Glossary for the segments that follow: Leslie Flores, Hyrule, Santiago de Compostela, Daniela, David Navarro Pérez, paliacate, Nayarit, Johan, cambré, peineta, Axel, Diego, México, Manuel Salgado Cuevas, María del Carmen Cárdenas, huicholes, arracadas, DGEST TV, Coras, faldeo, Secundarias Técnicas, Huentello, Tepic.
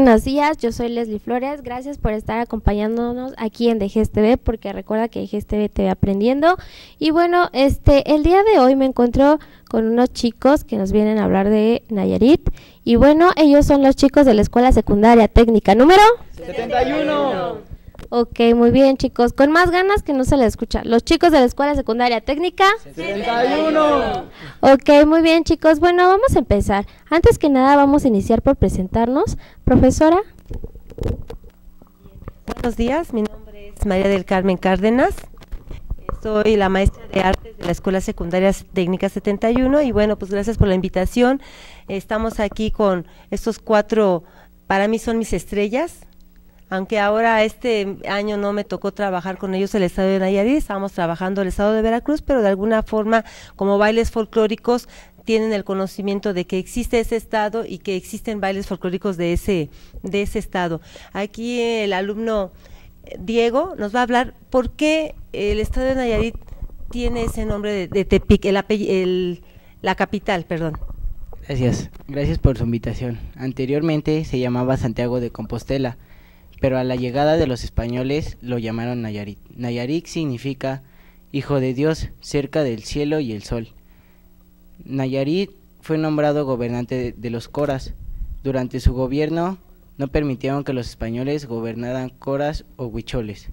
Buenos días, yo soy Leslie Flores, gracias por estar acompañándonos aquí en DGEST TV, porque recuerda que DGEST TV te va aprendiendo. Y bueno, el día de hoy me encuentro con unos chicos que nos vienen a hablar de Nayarit. Y bueno, ellos son los chicos de la Escuela Secundaria Técnica número 71. Ok, muy bien chicos, con más ganas que no se les escucha. Los chicos de la Escuela Secundaria Técnica 71. Ok, muy bien chicos, bueno, vamos a empezar. Antes que nada vamos a iniciar por presentarnos. Profesora. Buenos días, mi nombre es María del Carmen Cárdenas. Soy la maestra de artes de la Escuela Secundaria Técnica 71 y bueno, pues gracias por la invitación. Estamos aquí con estos cuatro, para mí son mis estrellas. Aunque ahora este año no me tocó trabajar con ellos el estado de Nayarit, estábamos trabajando el estado de Veracruz, pero de alguna forma, como bailes folclóricos, tienen el conocimiento de que existe ese estado y que existen bailes folclóricos de ese estado. Aquí el alumno Diego nos va a hablar por qué el estado de Nayarit tiene ese nombre de Tepic, la capital, perdón. Gracias por su invitación. Anteriormente se llamaba Santiago de Compostela, pero a la llegada de los españoles lo llamaron Nayarit. Nayarit significa hijo de Dios, cerca del cielo y el sol. Nayarit fue nombrado gobernante de los Coras. Durante su gobierno no permitieron que los españoles gobernaran Coras o huicholes,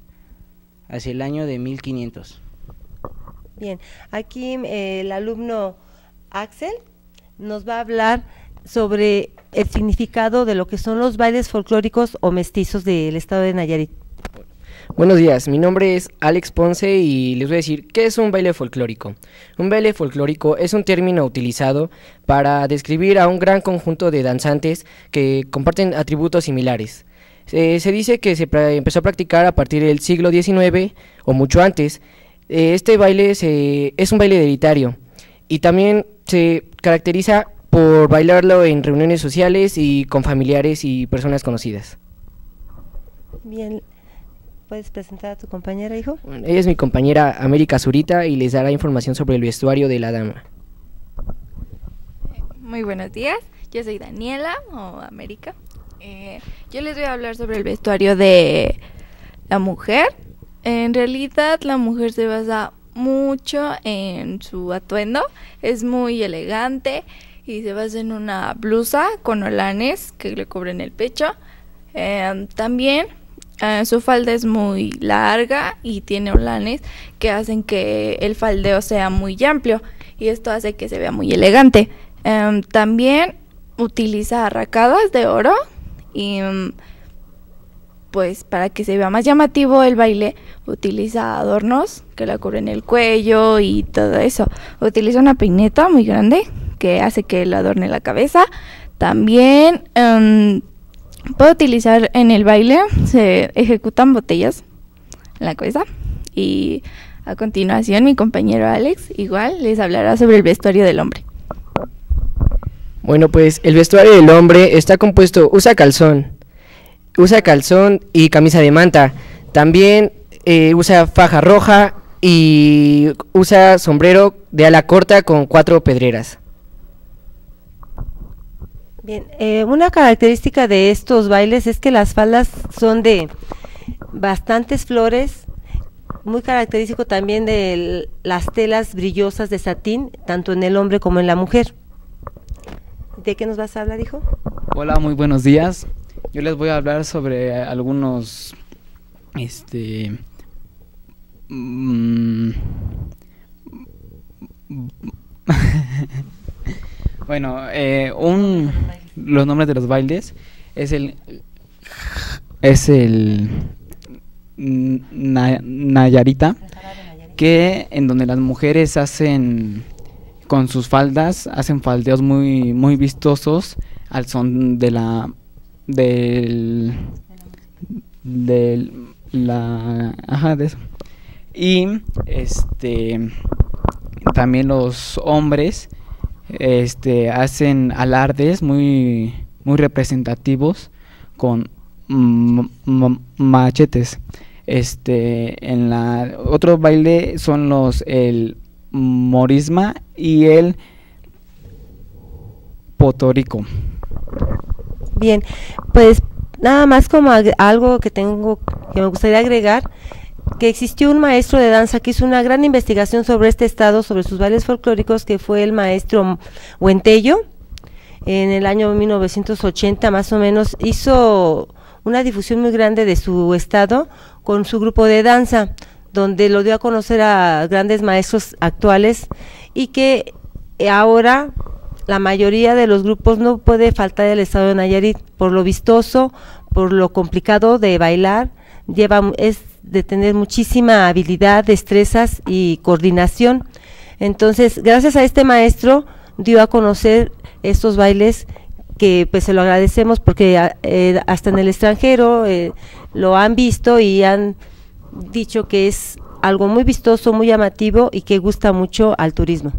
hacia el año de 1500. Bien, aquí el alumno Axel nos va a hablar sobre el significado de lo que son los bailes folclóricos o mestizos del estado de Nayarit. Buenos días, mi nombre es Alex Ponce y les voy a decir qué es un baile folclórico. Un baile folclórico es un término utilizado para describir a un gran conjunto de danzantes que comparten atributos similares. Se dice que se empezó a practicar a partir del siglo XIX o mucho antes. Este baile es un baile hereditario y también se caracteriza por bailarlo en reuniones sociales y con familiares y personas conocidas. Bien, ¿puedes presentar a tu compañera, hijo? Bueno, ella es mi compañera América Zurita y les dará información sobre el vestuario de la dama. Muy buenos días, yo soy Daniela o América. Yo les voy a hablar sobre el vestuario de la mujer. En realidad la mujer se basa mucho en su atuendo, es muy elegante y se basa en una blusa con olanes que le cubren el pecho. También su falda es muy larga y tiene olanes que hacen que el faldeo sea muy amplio y esto hace que se vea muy elegante. También utiliza arracadas de oro y pues para que se vea más llamativo el baile utiliza adornos que la cubren el cuello y todo eso. Utiliza una peineta muy grande que hace que le adorne la cabeza. También puede utilizar en el baile, se ejecutan botellas en la cabeza. Y a continuación mi compañero Alex igual les hablará sobre el vestuario del hombre. Bueno, pues el vestuario del hombre está compuesto, usa calzón y camisa de manta. También usa faja roja y usa sombrero de ala corta con 4 pedreras. Bien, una característica de estos bailes es que las faldas son de bastantes flores, muy característico también de las telas brillosas de satín, tanto en el hombre como en la mujer. ¿De qué nos vas a hablar, hijo? Hola, muy buenos días. Yo les voy a hablar sobre algunos bueno, los nombres de los bailes es el Nayarita, que en donde las mujeres hacen con sus faldas, hacen faldeos muy vistosos al son de eso. Y también los hombres hacen alardes muy representativos con machetes. En la otro baile son el morisma y el potorico. Bien, pues Nada más como algo que tengo, que me gustaría agregar, que existió un maestro de danza que hizo una gran investigación sobre este estado, sobre sus bailes folclóricos, que fue el maestro Huentello. En el año 1980 más o menos hizo una difusión muy grande de su estado con su grupo de danza, donde lo dio a conocer a grandes maestros actuales, y que ahora la mayoría de los grupos no puede faltar el estado de Nayarit, por lo vistoso, por lo complicado de bailar, es de tener muchísima habilidad, destrezas y coordinación. Entonces, gracias a este maestro dio a conocer estos bailes, que pues se lo agradecemos, porque hasta en el extranjero lo han visto y han dicho que es algo muy vistoso, muy llamativo y que gusta mucho al turismo.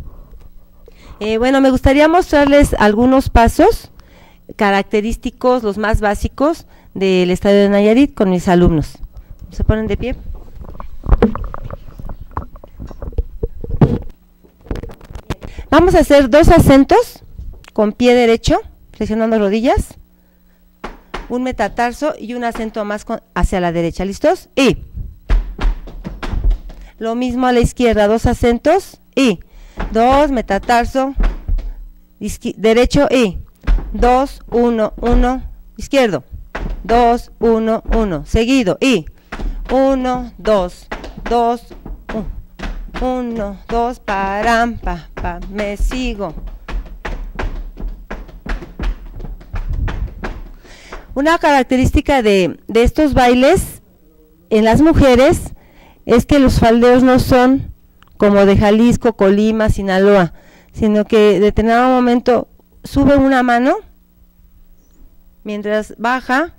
Bueno, me gustaría mostrarles algunos pasos característicos, los más básicos del estado de Nayarit, con mis alumnos. ¿Se ponen de pie? Vamos a hacer dos acentos con pie derecho, flexionando rodillas, un metatarso y un acento más hacia la derecha. ¿Listos? Y. Lo mismo a la izquierda, dos acentos y. Dos, metatarso, derecho y. Dos, uno, uno, izquierdo. Dos, uno, uno, seguido y. Uno, dos, dos, uno, dos, param, pa, pa, me sigo. Una característica de estos bailes en las mujeres es que los faldeos no son como de Jalisco, Colima, Sinaloa, sino que de determinado momento sube una mano, mientras baja,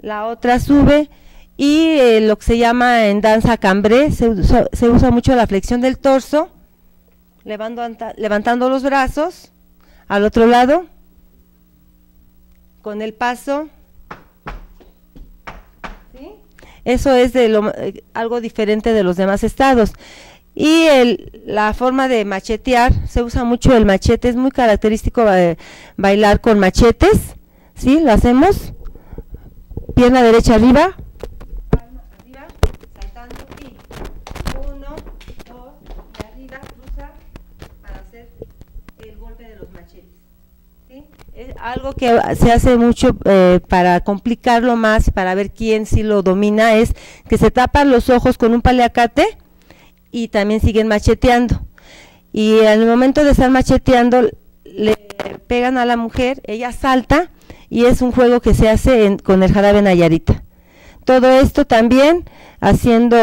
la otra sube, y lo que se llama en danza cambré, se usa mucho la flexión del torso, levantando los brazos al otro lado, con el paso, ¿sí? Eso es algo diferente de los demás estados. Y la forma de machetear, se usa mucho el machete, es muy característico bailar con machetes, ¿sí? Lo hacemos, pierna derecha arriba, palma arriba, saltando y uno, dos, de arriba, cruza para hacer el golpe de los machetes. ¿Sí? Es algo que se hace mucho para complicarlo más, para ver quién sí lo domina, es que se tapan los ojos con un paliacate y también siguen macheteando. Y al momento de estar macheteando, le pegan a la mujer, ella salta, y es un juego que se hace con el jarabe nayarita. Todo esto también haciendo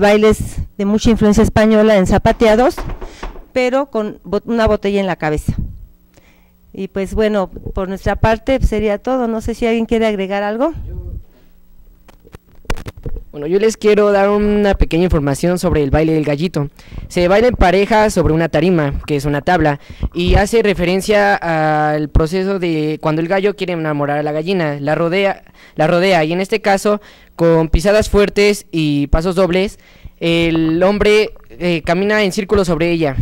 bailes de mucha influencia española en zapateados, pero con una botella en la cabeza. Y pues bueno, por nuestra parte sería todo. No sé si alguien quiere agregar algo. Bueno, yo les quiero dar una pequeña información sobre el baile del gallito. Se baila en pareja sobre una tarima, que es una tabla, y hace referencia al proceso de cuando el gallo quiere enamorar a la gallina, la rodea, y en este caso, con pisadas fuertes y pasos dobles, el hombre camina en círculo sobre ella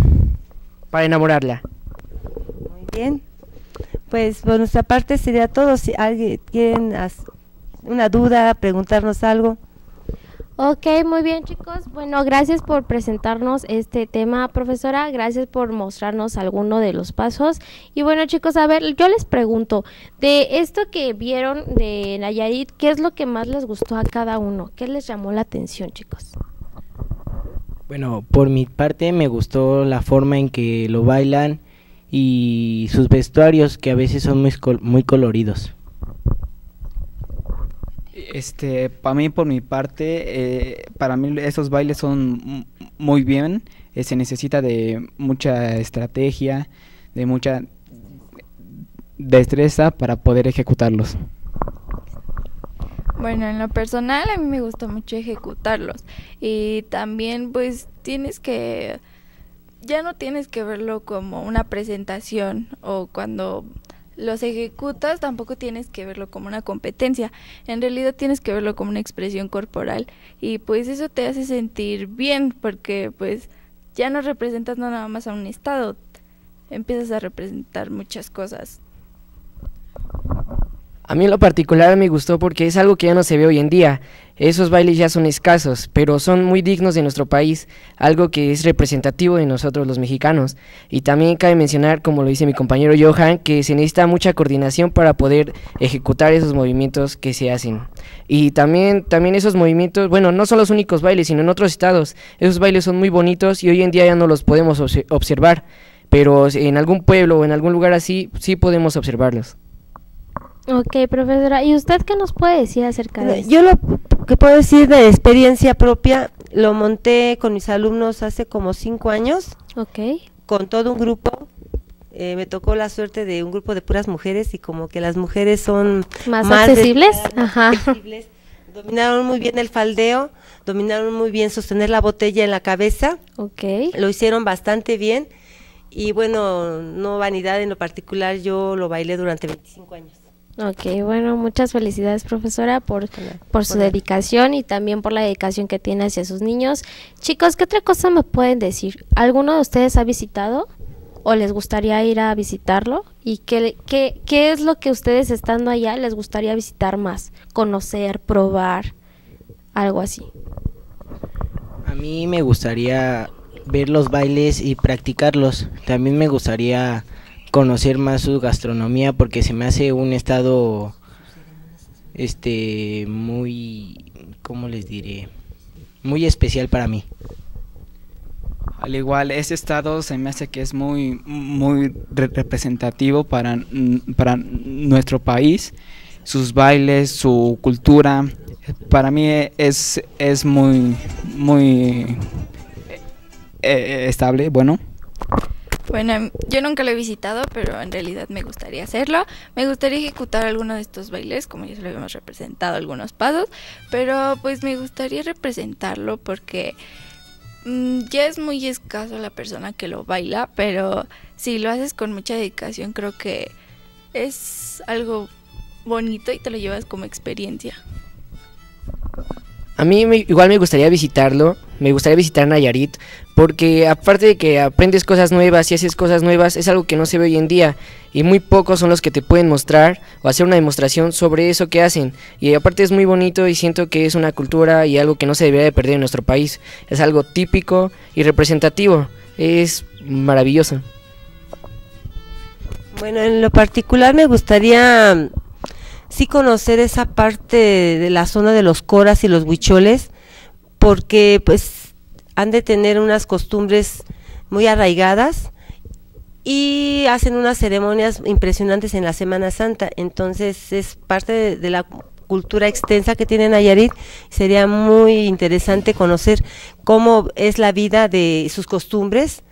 para enamorarla. Muy bien, pues por nuestra parte sería todo. Si alguien tiene una duda, preguntarnos algo. Ok, muy bien, chicos. Bueno, gracias por presentarnos este tema, profesora. Gracias por mostrarnos alguno de los pasos. Y bueno, chicos, a ver, yo les pregunto, de esto que vieron de Nayarit, ¿qué es lo que más les gustó a cada uno? ¿Qué les llamó la atención, chicos? Bueno, por mi parte me gustó la forma en que lo bailan y sus vestuarios, que a veces son muy coloridos. Para mí, por mi parte, para mí esos bailes son muy bien. Se necesita de mucha estrategia, de mucha destreza para poder ejecutarlos. Bueno, en lo personal a mí me gusta mucho ejecutarlos, y también pues ya no tienes que verlo como una presentación, o cuando los ejecutas tampoco tienes que verlo como una competencia, en realidad tienes que verlo como una expresión corporal, y pues eso te hace sentir bien, porque pues ya no representas nada más a un estado, empiezas a representar muchas cosas. A mí en lo particular me gustó porque es algo que ya no se ve hoy en día. Esos bailes ya son escasos, pero son muy dignos de nuestro país, algo que es representativo de nosotros los mexicanos. Y también cabe mencionar, como lo dice mi compañero Johan, que se necesita mucha coordinación para poder ejecutar esos movimientos que se hacen. Y también esos movimientos, bueno, no son los únicos bailes, sino en otros estados. Esos bailes son muy bonitos y hoy en día ya no los podemos observar, pero en algún pueblo o en algún lugar así, sí podemos observarlos. Ok, profesora, ¿y usted qué nos puede decir acerca de esto? Yo lo que puedo decir de experiencia propia, lo monté con mis alumnos hace como 5 años, okay, con todo un grupo. Me tocó la suerte de un grupo de puras mujeres y como que las mujeres son más accesibles. Accesibles. Dominaron muy bien el faldeo, dominaron muy bien sostener la botella en la cabeza, okay, lo hicieron bastante bien y bueno, no vanidad en lo particular, yo lo bailé durante 25 años. Ok, bueno, muchas felicidades, profesora, por su dedicación y también por la dedicación que tiene hacia sus niños. Chicos, ¿qué otra cosa me pueden decir? ¿Alguno de ustedes ha visitado o les gustaría ir a visitarlo? ¿Y qué es lo que ustedes estando allá les gustaría visitar más? Conocer, probar, algo así. A mí me gustaría ver los bailes y practicarlos. También me gustaría conocer más su gastronomía porque se me hace un estado muy, ¿cómo les diré?, muy especial para mí. Al igual, ese estado se me hace que es muy representativo para nuestro país, sus bailes, su cultura. Para mí es muy estable, bueno. Bueno, yo nunca lo he visitado, pero en realidad me gustaría hacerlo. Me gustaría ejecutar alguno de estos bailes, como ya se lo habíamos representado, algunos pasos, pero pues me gustaría representarlo porque ya es muy escaso la persona que lo baila, pero si lo haces con mucha dedicación, creo que es algo bonito y te lo llevas como experiencia. A mí igual me gustaría visitarlo, me gustaría visitar Nayarit, porque aparte de que aprendes cosas nuevas y haces cosas nuevas, es algo que no se ve hoy en día y muy pocos son los que te pueden mostrar o hacer una demostración sobre eso que hacen. Y aparte es muy bonito y siento que es una cultura y algo que no se debería de perder en nuestro país. Es algo típico y representativo, es maravilloso. Bueno, en lo particular me gustaría sí conocer esa parte de la zona de los coras y los huicholes, porque pues han de tener unas costumbres muy arraigadas y hacen unas ceremonias impresionantes en la Semana Santa. Entonces es parte de la cultura extensa que tiene Nayarit. Sería muy interesante conocer cómo es la vida de sus costumbres,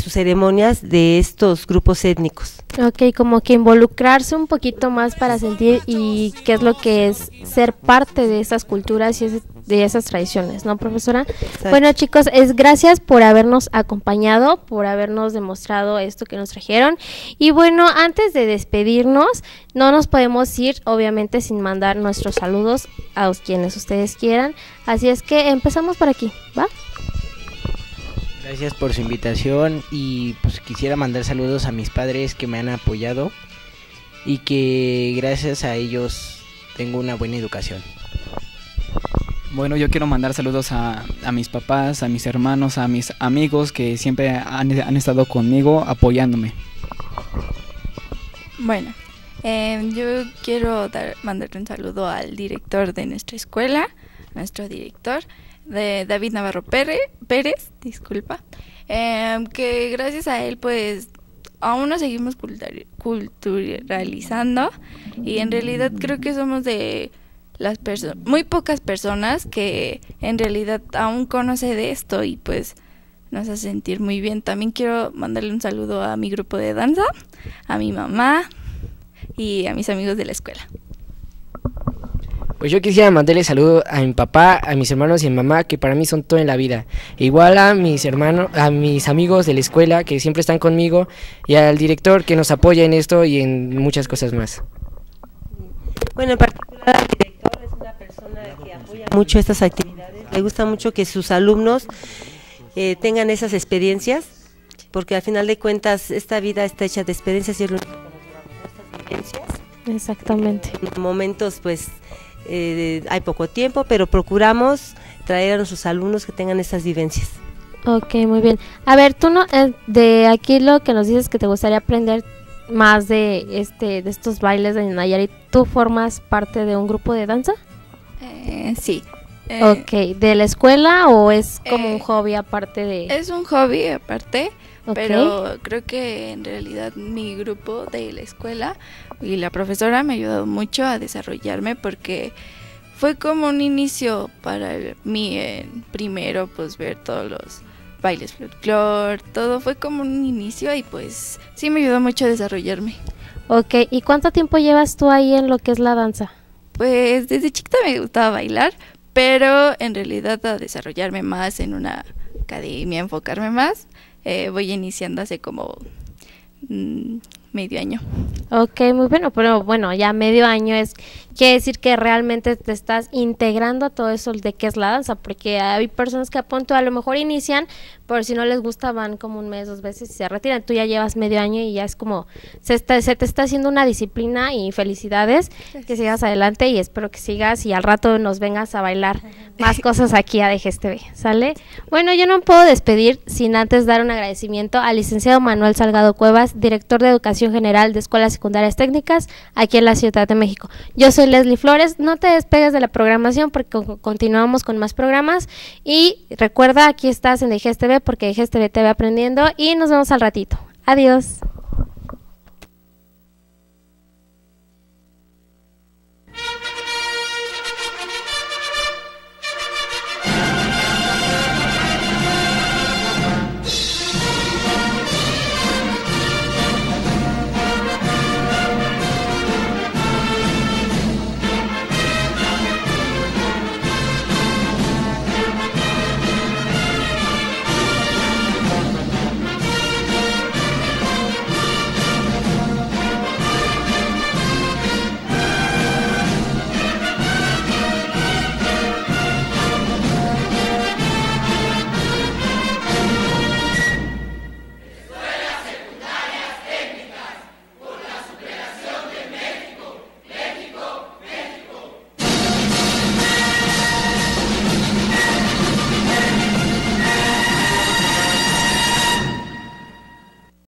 sus ceremonias de estos grupos étnicos. Ok, como que involucrarse un poquito más para sentir y qué es lo que es ser parte de esas culturas y de esas tradiciones, ¿no, profesora? Exacto. Bueno, chicos, gracias por habernos acompañado, por habernos demostrado esto que nos trajeron. Y bueno, antes de despedirnos, no nos podemos ir, obviamente, sin mandar nuestros saludos a quienes ustedes quieran. Así es que empezamos por aquí, ¿va? Gracias por su invitación y pues quisiera mandar saludos a mis padres que me han apoyado y que gracias a ellos tengo una buena educación. Bueno, yo quiero mandar saludos a mis papás, a mis hermanos, a mis amigos que siempre han estado conmigo apoyándome. Bueno, yo quiero mandarle un saludo al director de nuestra escuela, nuestro director, de David Navarro Pérez, disculpa, que gracias a él pues aún nos seguimos culturalizando y en realidad creo que somos de las muy pocas personas que en realidad aún conoce de esto y pues nos hace sentir muy bien. También quiero mandarle un saludo a mi grupo de danza, a mi mamá y a mis amigos de la escuela. Pues yo quisiera mandarle saludos a mi papá, a mis hermanos y a mi mamá, que para mí son todo en la vida. Igual a mis hermanos, a mis amigos de la escuela que siempre están conmigo y al director que nos apoya en esto y en muchas cosas más. Bueno, en particular el director es una persona que apoya mucho estas actividades. Le gusta mucho que sus alumnos tengan esas experiencias, porque al final de cuentas esta vida está hecha de experiencias y estas vivencias Exactamente. En momentos, pues, hay poco tiempo, pero procuramos traer a nuestros alumnos que tengan esas vivencias. Ok, muy bien. A ver, tú no, de aquí lo que nos dices que te gustaría aprender más de estos bailes de Nayarit, ¿tú formas parte de un grupo de danza? Sí. Ok, ¿de la escuela o es como un hobby aparte de...? Es un hobby aparte, okay. Pero creo que en realidad mi grupo de la escuela y la profesora me ha ayudado mucho a desarrollarme porque fue como un inicio para mí en primero, pues ver todos los bailes folclor, todo fue como un inicio y pues sí me ayudó mucho a desarrollarme. Ok, ¿y cuánto tiempo llevas tú ahí en lo que es la danza? Pues desde chiquita me gustaba bailar, pero en realidad a desarrollarme más en una academia, enfocarme más, voy iniciando hace como medio año. Ok, muy bueno, pero bueno, ya medio año quiere decir que realmente te estás integrando a todo eso de qué es la danza, porque hay personas que a punto a lo mejor inician, pero si no les gusta van como un mes, 2 veces y se retiran. Tú ya llevas medio año y ya es como, se te está haciendo una disciplina y felicidades. Gracias. Que sigas adelante y espero que sigas y al rato nos vengas a bailar más cosas aquí a DGEST TV, ¿sale? Bueno, yo no puedo despedir sin antes dar un agradecimiento al licenciado Manuel Salgado Cuevas, director de Educación General de Escuelas Secundarias Técnicas aquí en la Ciudad de México. Yo soy Leslie Flores, no te despegues de la programación porque continuamos con más programas y recuerda, aquí estás en DGEST TV porque DGEST TV te va aprendiendo y nos vemos al ratito. Adiós.